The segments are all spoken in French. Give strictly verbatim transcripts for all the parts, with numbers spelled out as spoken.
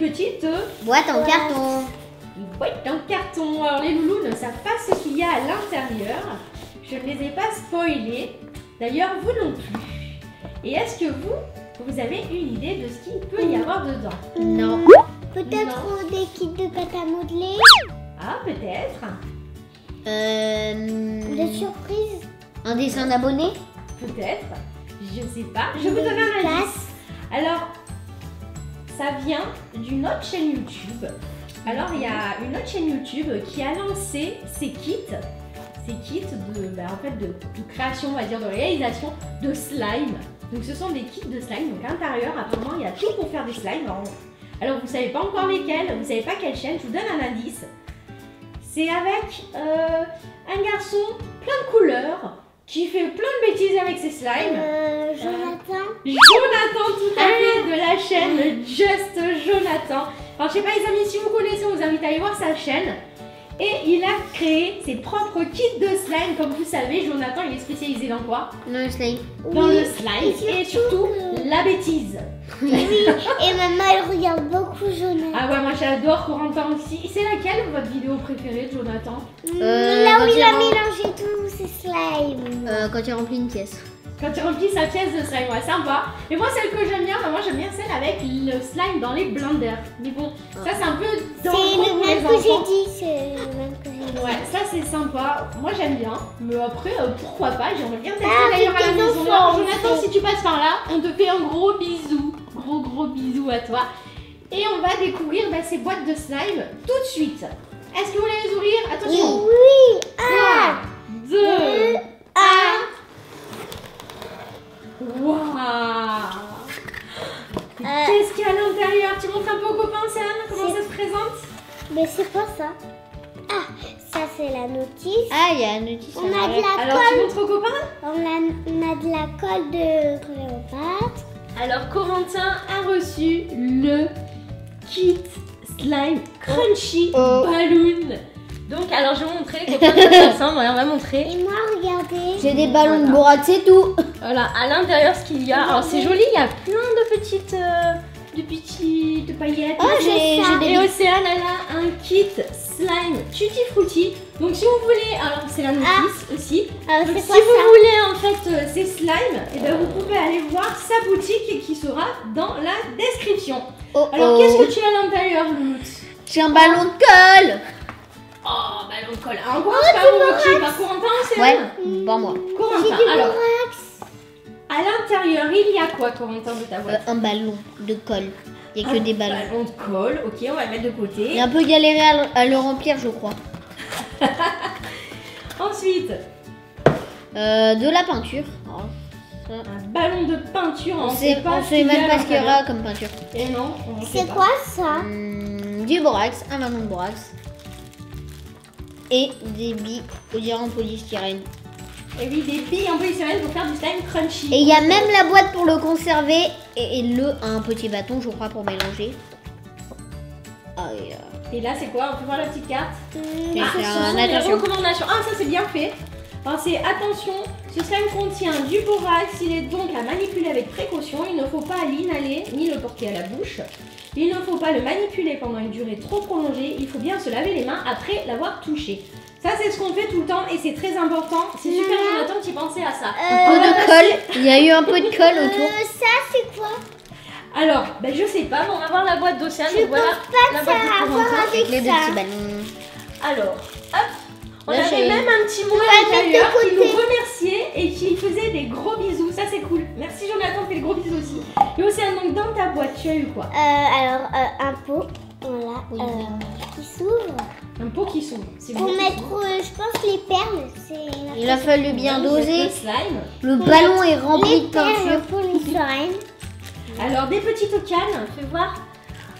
petite boîte en carton. Une boîte en carton. Alors les loulous ne savent pas ce qu'il y a à l'intérieur. Je ne les ai pas spoilés. D'ailleurs, vous non plus. Et est-ce que vous, vous avez une idée de ce qu'il peut y avoir dedans? mmh. Non. Peut-être des kits de pâte à modeler. Ah, peut-être. Euh... Des surprises. Un dessin d'abonné. Peut-être. Je sais pas. Je vous donne un indice. Alors, ça vient d'une autre chaîne YouTube. Alors, il y a une autre chaîne YouTube qui a lancé ses kits. Ces kits de, bah, en fait de, de création, on va dire, de réalisation de slime. Donc, ce sont des kits de slime. Donc, à l'intérieur, apparemment, il y a tout pour faire des slimes. Alors, alors vous ne savez pas encore lesquels, vous ne savez pas quelle chaîne. Je vous donne un indice. C'est avec euh, un garçon plein de couleurs qui fait plein de bêtises avec ses slimes. Euh, Jonathan. Euh, Jonathan, tout à fait, de la chaîne Just Jonathan. Alors, je sais pas, les amis, si vous connaissez, on vous invite à aller voir sa chaîne. Et il a créé ses propres kits de slime. Comme vous savez, Jonathan, il est spécialisé dans quoi? Dans le slime. Dans oui, le slime et surtout, et surtout que... la bêtise. Oui, et maman, elle regarde beaucoup Jonathan. Ah ouais, moi j'adore Corentin aussi. C'est laquelle votre vidéo préférée de Jonathan? euh, Là où il, il a rem... mélangé tous ses slimes. Euh, quand il remplit une pièce. Quand il remplit sa pièce de slime, ouais, sympa. Et moi, celle que j'aime bien, bah, moi j'aime bien celle avec le slime dans les blenders. Mais bon, ça c'est un peu dans le pour les enfants. C'est le même que j'ai dit. Ouais, ça c'est sympa. Moi j'aime bien. Mais après, euh, pourquoi pas? J'aimerais bien tester ah, d'ailleurs à la maison. Jonathan, si tu passes par là, on te fait un gros bisou. Gros gros bisou à toi. Et on va découvrir bah, ces boîtes de slime tout de suite. Est-ce que vous voulez les ouvrir? Attention. Oui. un, deux, un. Waouh! euh, Qu'est-ce qu'il y a à l'intérieur? Tu montres un peu aux copains, Océane, comment ça se présente? Mais c'est quoi ça? Ah, ça c'est la notice. Ah, il y a la notice. On a de la... Alors, colle. Tu montres aux copains? On a, on a de la colle de Cléopâtre. Alors, Corentin a reçu le kit slime crunchy oh. balloon. Donc, alors je vais vous montrer les copains, ça ressemble, on va montrer. Et moi, regardez. J'ai des ballons de bourrate, c'est tout. Voilà, à l'intérieur ce qu'il y a. Alors c'est joli, il y a plein de petites, euh, de petites paillettes. Oh, j'ai des... Et Océane, elle a un kit slime tutti frutti. Donc si vous voulez, alors c'est la notice ah. aussi. Alors, donc, si vous voulez en fait euh, ces slimes, et ben, vous pouvez aller voir sa boutique qui sera dans la description. Oh, alors oh. qu'est-ce que tu as à l'intérieur, Louloute? J'ai un ballon de colle. Oh, ballon de colle. Un quoi? C'est pas mon motif, par Corentin, Océane? Ouais, pas moi. Corentin, alors... À l'intérieur, il y a quoi, Corentin, de ta boîte? euh, Un ballon de colle. Il n'y a que un des ballons. Un ballon de colle, ok, on va le mettre de côté. Il a un peu galéré à le, à le remplir, je crois. Ensuite, euh, de la peinture. Oh. Un ballon de peinture, on ne sait pas. On ne sait même pas ce qu'il y aura comme peinture. Et non, on sait pas. C'est quoi ça? Hum, Du borax, un ballon de borax. Et des billes, on dirait en polystyrène. Et oui, des billes en polystyrène pour faire du slime crunchy. Et il y a même la boîte pour le conserver et, et le un petit bâton, je crois, pour mélanger. Oh, yeah. Et là, c'est quoi? On peut voir la petite carte. Mmh, ah, c'est une recommandation. Ah, ça c'est bien fait. Enfin, c'est attention, ce slime contient du borax, il est donc à manipuler avec précaution. Il ne faut pas l'inhaler ni le porter à la bouche. Il ne faut pas le manipuler pendant une durée trop prolongée. Il faut bien se laver les mains après l'avoir touché. Ça, c'est ce qu'on fait tout le temps et c'est très important. C'est super important que tu pensais à ça. Euh, un peu de colle. Il y a eu un peu de colle autour. Euh, ça, c'est quoi? Alors, ben, je sais pas, mais on va voir la boîte d'Océane. Je voilà, pense pas la que ça a à voir avec les ça. Petits ballons. Alors, hop. On Là, avait même un petit mot à l'intérieur qui nous remerciait et qui faisait des gros bisous. Ça, c'est cool. Merci, Jonathan, fait des gros bisous aussi. Et Océane, donc, dans ta boîte, tu as eu quoi? euh, Alors, euh, un pot. Voilà, oui. euh, qui s'ouvre. Un pot qui s'ouvre. Pour mettre, euh, je pense, les perles. Il a fallu bien doser. Le, slime. le ballon est rempli de peinture. Pour les slimes. Alors, des petites occanes, fais voir.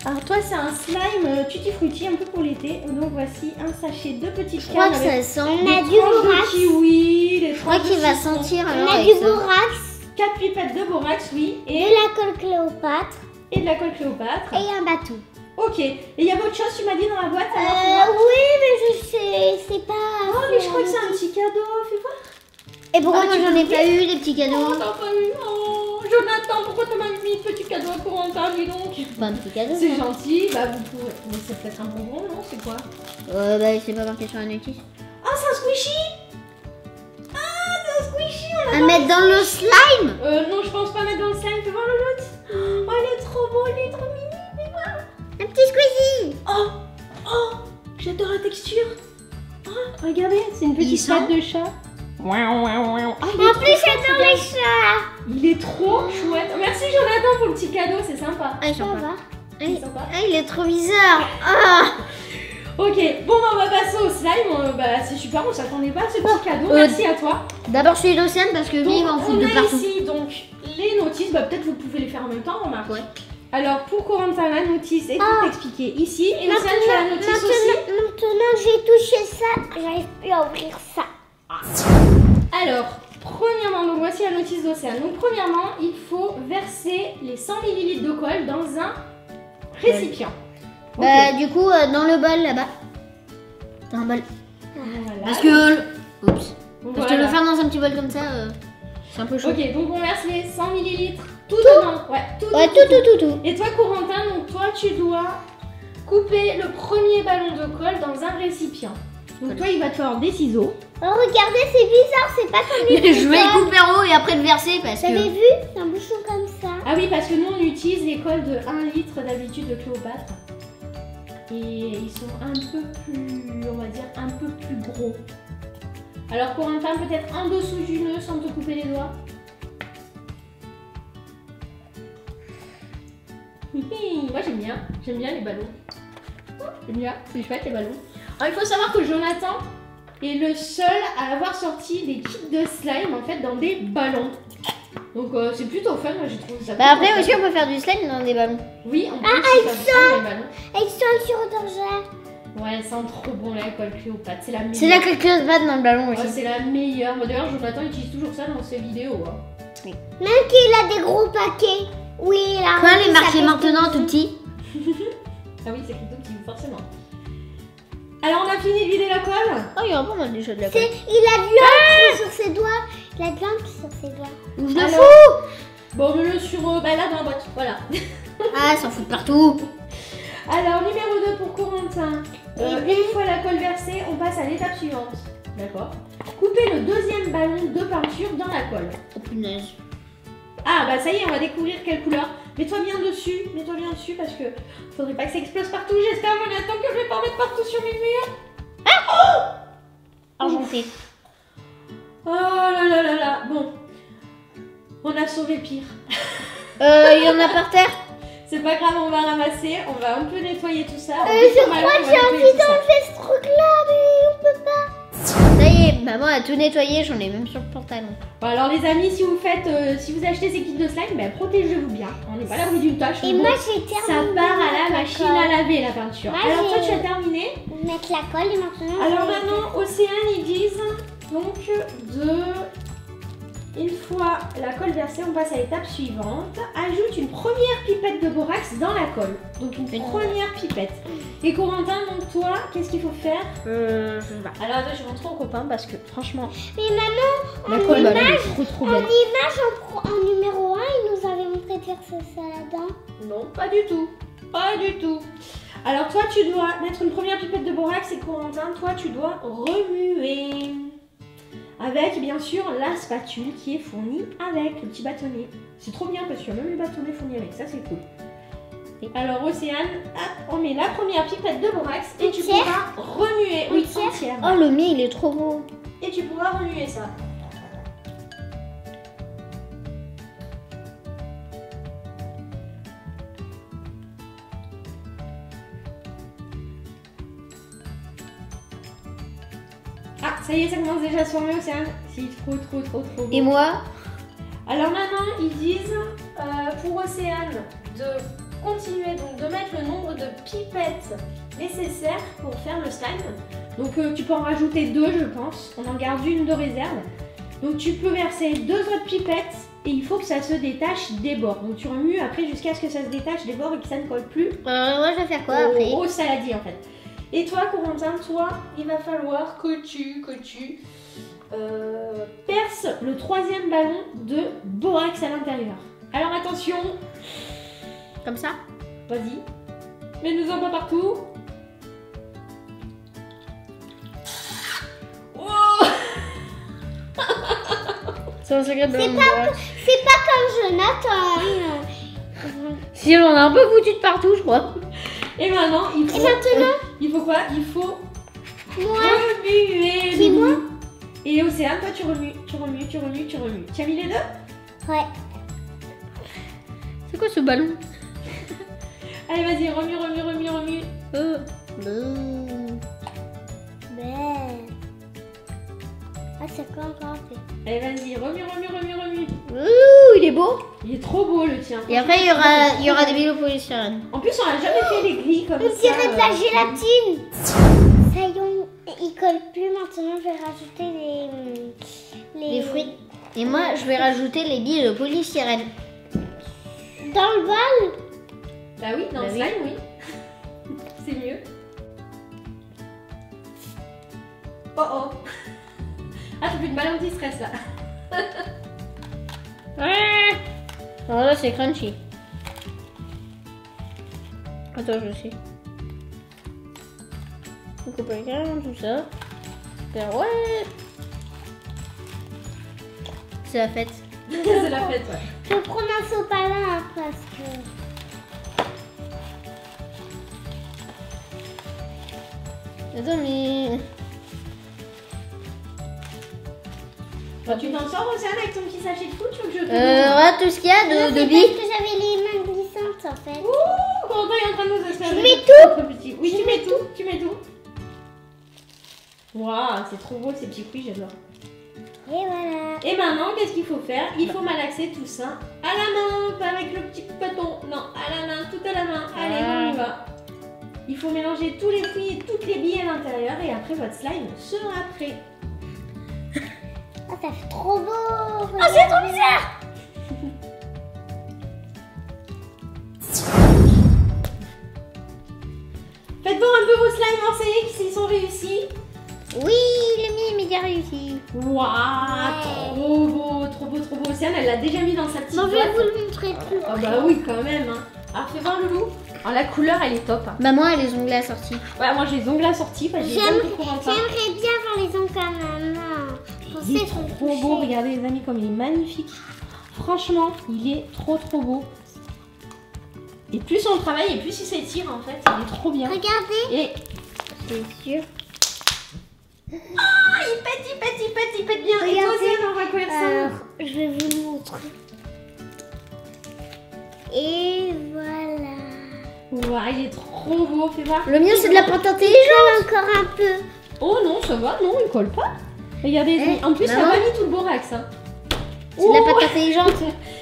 Alors toi c'est un slime tutti frutti un peu pour l'été. Donc voici un sachet de petites cannes. Je crois que ça sent. On a du borax. Kiwi, des je crois qu'il va sentir. On a du borax. Quatre pipettes de borax, oui. Et de la colle Cléopâtre. Et de la colle Cléopâtre. Et un bâton. Ok. Et il y avait autre chose, tu m'as dit dans la boîte alors, euh, oui mais je sais, c'est pas. Oh mais je crois que c'est un petit cadeau, fais voir. Et pourquoi ah, moi j'en ai pas eu les petits cadeaux? Oh, t'en as pas eu, oh. Jonathan, pourquoi t'as pas mis petit cadeau à Corentin, dis donc? Bah, un petit cadeau. C'est gentil, bah vous pouvez. Mais c'est peut-être un bonbon, non? C'est quoi? Euh, bah, c'est pas marqué sur un notice. Ah, c'est un squishy! Ah, c'est un squishy! On à mettre dans le slime? Euh, non, je pense pas mettre dans le slime. Tu vois le lot? Oh, il est trop beau, il est trop mignon. Mais moi, un petit squishy! Oh, oh, j'adore la texture. Oh, regardez, c'est une petite patte de chat. Ouin, ouin, ouin. Ah, en plus, j'adore les chats. Il est trop chouette. Merci Jonathan pour le petit cadeau, c'est sympa. Ah, sympa. Ah, il... sympa. Ah, il est trop bizarre. Ah. Ok, bon bah, on va passer au slime. Bah, c'est super, on s'attendait pas à ce petit cadeau. Euh, Merci à toi. D'abord celui d'Océane parce que lui il m'en fout de partout. Ici donc les notices, bah, peut-être vous pouvez les faire en même temps, remarque. Ouais. Alors pour Corentin, la notice est ah. tout expliquée ici. Et Océane, tu as la notice maintenant, aussi. Maintenant j'ai touché ça, j'arrive plus à ouvrir ça. Alors, premièrement, donc voici la notice d'Océane. Donc, premièrement, il faut verser les cent millilitres de colle dans un récipient. Okay. Bah, du coup, euh, dans le bol là-bas. Dans un bol. Voilà. Parce que. Oups. Voilà. Parce que le faire dans un petit bol comme ça, euh, c'est un peu chaud. Ok, donc on verse les cent millilitres tout, tout dedans. Ouais, tout, ouais, tout, tout, tout, tout, tout, tout. Et toi, Corentin, donc toi, tu dois couper le premier ballon de colle dans un récipient. Donc toi, il va te falloir des ciseaux. Oh, regardez, c'est bizarre, c'est pas comme les Je vais le couper en haut et après le verser parce que... Vous avez vu? C'est un bouchon comme ça. Ah oui, parce que nous, on utilise les cols de un litre d'habitude de Cléopâtre. Et ils sont un peu plus, on va dire, un peu plus gros. Alors, Corentin, peut-être en dessous du nœud sans te couper les doigts. Moi, j'aime bien. J'aime bien les ballons. J'aime bien, c'est chouette les ballons. Alors, il faut savoir que Jonathan est le seul à avoir sorti des kits de slime en fait dans des ballons. Donc euh, c'est plutôt fun, moi j'ai trouvé ça. Bah après aussi on peut faire du slime dans des ballons. Oui, on peut ah, faire du slime dans des ballons. Avec son sur d'argent. Ouais, elle sent trop bon la colle Cléopâtre, c'est la meilleure. C'est la colle Cléopâtre dans le ballon aussi. Ouais, c'est la meilleure. D'ailleurs Jonathan utilise toujours ça dans ses vidéos. Hein. Oui. Même qu'il a des gros paquets. Oui, là. Quand il est marqué maintenant tout petit. Ah oui, c'est plutôt petit, forcément. Alors on a fini de vider la colle. Oh il y a vraiment des choses de la colle. Il a de l'encre ah sur ses doigts. Il a de l'encre sur ses doigts. Je le fous. Bon mets-le sur euh, bah là dans la boîte. Voilà. Ah s'en fout de partout. Alors numéro deux pour Corentin. Euh, oui. Une fois la colle versée, on passe à l'étape suivante. D'accord. Coupez le deuxième ballon de peinture dans la colle. Oh punaise. Ah bah ça y est, on va découvrir quelle couleur. Mets-toi bien dessus, mets-toi bien dessus parce que faudrait pas que ça explose partout. J'espère, Jonathan, que je vais pas en mettre partout sur mes murs. Ah oh, oh, oh là là là là, bon. On a sauvé pire. Euh, il y en a par terre. C'est pas grave, on va ramasser, on va un peu nettoyer tout ça. Euh, je crois que j'ai envie d'enlever ce truc là, mais on peut pas. Ça y est, maman a tout nettoyé, j'en ai même sur le pantalon. Bon alors les amis, si vous faites, euh, si vous achetez ces kits de slime, ben, protégez-vous bien. On n'est pas là d'une tâche. Et moi j'ai terminé. Ça part à la machine à laver la peinture. Moi, alors toi tu as terminé. Mettre la colle et maintenant. Alors maintenant, Océane ils disent donc de une fois la colle versée, on passe à l'étape suivante. Ajoute une première pipette de borax dans la colle. Donc une première pipette. Et Corentin, donc toi, qu'est-ce qu'il faut faire? Euh, je sais pas. Alors attends, je montre aux copains parce que franchement. Mais maman, la en, colle, image, bah, trop, trop en image, en, en numéro un, il nous avait montré de faire ça, ça là-dedans. Non, pas du tout, pas du tout. Alors toi, tu dois mettre une première pipette de borax et Corentin, toi, tu dois remuer avec bien sûr la spatule qui est fournie avec le petit bâtonnet. C'est trop bien parce que même le bâtonnet fourni avec, ça c'est cool. Alors Océane, hop, on met la première pipette de borax et tu pourras remuer. Oui, entière. Oh le mien il est trop beau. Et tu pourras remuer ça. Ah ça y est, ça commence déjà à se former Océane. C'est trop trop trop trop beau. Et moi? Alors maintenant ils disent euh, pour Océane de continuez donc de mettre le nombre de pipettes nécessaires pour faire le slime. Donc euh, tu peux en rajouter deux je pense. On en garde une de réserve. Donc tu peux verser deux autres pipettes et il faut que ça se détache des bords. Donc tu remues après jusqu'à ce que ça se détache des bords et que ça ne colle plus. Euh, moi je vais faire quoi au, après au saladier en fait. Et toi Corentin, toi il va falloir que tu, que tu euh, perces le troisième ballon de borax à l'intérieur. Alors attention. Comme ça? Vas-y. Mets-nous-en pas partout. Oh. C'est pas, pas comme Jonathan. Si on a un peu foutu de partout, je crois. Et maintenant, il faut... Et maintenant il faut quoi? Il faut... Moi. Remuer. C'est moi. Et Océane, toi tu remues, tu remues, tu remues, tu remues. Tu as mis les deux? Ouais. C'est quoi ce ballon? Allez, vas-y, remue, remue, remue, remue. Euh. Ah, c'est quoi encore? Allez, vas-y, remue, remue, remue, remue. Ouh, il est beau. Il est trop beau, le tien. Et après, il y aura, il y aura des vélos pour les chiens. En plus, on n'a jamais oh fait les grilles comme on ça. On dirait de la gélatine. Ça y est, il colle plus maintenant. Je vais rajouter les... Les, les fruits. Et moi, je vais rajouter les billes de polystyrène. Dans le bol? Bah oui, dans bah le slime, oui. oui. C'est mieux. Oh oh. Ah, j'ai plus de ballon qui stresse là. Ouais. Alors là, c'est crunchy. Attends, je sais. On coupe les graines, tout ça. Ben ouais. C'est la fête. C'est la fête, ouais. Je vais prendre un sopalin hein, parce que... Attends, mais... Bah, tu t'en sors, Océane, avec ton petit sachet de foot, tu veux que je te... Euh, regarde tout ce qu'il y a de, de billes. Parce que j'avais les mains glissantes, en fait. Ouh, Corentin est en train de nous acheter. Tu mets tout? Oui, tu mets tout, tu mets tout. Waouh, c'est trop beau, ces petits fruits, j'adore. Et voilà. Et maintenant, qu'est-ce qu'il faut faire? Il faut malaxer tout ça à la main, pas avec le petit bâton. Non, à la main, tout à la main. Allez, on y va. Il faut mélanger tous les fruits et toutes les billes à l'intérieur et après votre slime sera prêt. Oh, ça fait trop beau! Oh, c'est trop bizarre! Faites voir un peu vos slimes enseignés s'ils sont réussis. Oui, le mien est méga réussi. Waouh, trop beau, trop beau, trop beau. Océane, elle l'a déjà mis dans sa petite boîte. Non, je vais vous le montrer plus. Ah bah oui, quand même. Hein. Alors, fais voir le loup. Alors, la couleur, elle est top. Maman, elle a les ongles assortis. Ouais, moi, j'ai les ongles assortis. J'aimerais bien avoir les ongles à maman. Il est trop beau. Regardez, les amis, comme il est magnifique. Franchement, il est trop, trop beau. Et plus on le travaille, et plus il s'étire, en fait. Il est trop bien. Regardez. Et c'est sûr. Oh, il pète, il pète, il pète, il pète bien. Regardez. Et toi, Océane, on va coller ça. Alors, je vais vous le montrer. Et voilà. Waouh, il est trop beau. Fais voir. Le mien, c'est de la pâte intelligente. Il colle encore un peu. Oh non, ça va, non, il colle pas. Regardez, eh, en plus, maman, ça n'a pas mis tout le borax. Hein. C'est oh, de la pâte intelligente.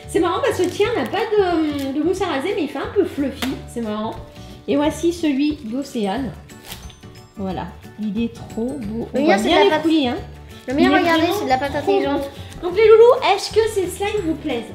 C'est marrant parce que le tien n'a pas de, de mousse à raser, mais il fait un peu fluffy. C'est marrant. Et voici celui d'Océane. Voilà. Il est trop beau. Le mien, c'est de la pâte. Couilles, hein. Le mien, regardez, c'est de la pâte intelligente. Donc les loulous, est-ce que ces slimes vous plaisent?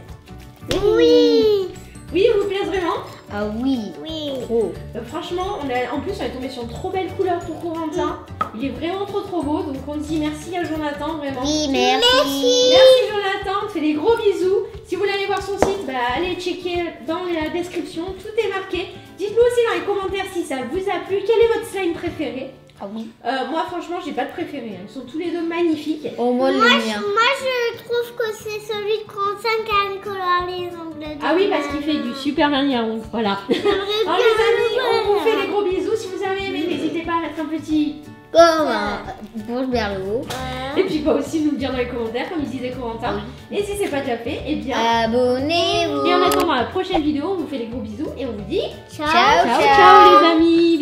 Oui. Oui, ils vous plaisent vraiment? Ah oui. Oui. Oh. Euh, franchement, on a, en plus, on est tombé sur une trop belle couleur pour Corentin. Oui. Il est vraiment trop trop beau. Donc on dit merci à Jonathan, vraiment. Oui, merci. Merci, merci Jonathan. On te fait des gros bisous. Si vous voulez aller voir son site, bah, allez checker dans la description. Tout est marqué. Dites-nous aussi dans les commentaires si ça vous a plu. Quel est votre slime préféré? Ah oui. Euh, moi, franchement, j'ai pas de préféré. Ils sont tous les deux magnifiques. Oh, moi, moi, je, moi, je trouve que c'est celui de Corentin qui a coloré les ongles. Ah oui, parce qu'il fait du super vernis à ongles. Voilà. Alors, les amis, on vous fait des gros bisous. Si vous avez aimé, n'hésitez pas à mettre un petit pouce vers le haut. Et puis, pas aussi nous le dire dans les commentaires, comme il disait Corentin. Oui. Et si c'est pas déjà fait, eh bien, abonnez-vous. Et en attendant la prochaine vidéo, on vous fait des gros bisous et on vous dit ciao, ciao, ciao, ciao, ciao les amis.